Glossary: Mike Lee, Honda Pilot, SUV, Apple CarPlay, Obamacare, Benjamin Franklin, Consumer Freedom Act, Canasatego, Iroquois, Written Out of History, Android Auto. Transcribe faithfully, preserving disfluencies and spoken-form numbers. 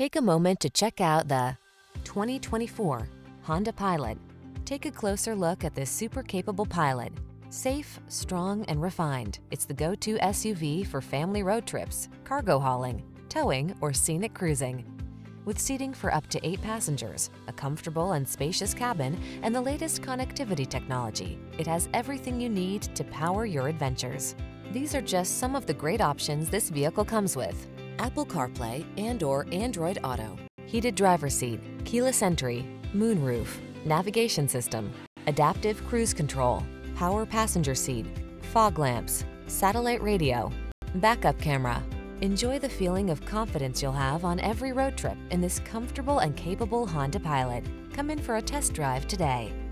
Take a moment to check out the twenty twenty-four Honda Pilot. Take a closer look at this super capable Pilot. Safe, strong, and refined, it's the go-to S U V for family road trips, cargo hauling, towing, or scenic cruising. With seating for up to eight passengers, a comfortable and spacious cabin, and the latest connectivity technology, it has everything you need to power your adventures. These are just some of the great options this vehicle comes with: Apple CarPlay and/or Android Auto, heated driver's seat, keyless entry, moonroof, navigation system, adaptive cruise control, power passenger seat, fog lamps, satellite radio, backup camera. Enjoy the feeling of confidence you'll have on every road trip in this comfortable and capable Honda Pilot. Come in for a test drive today.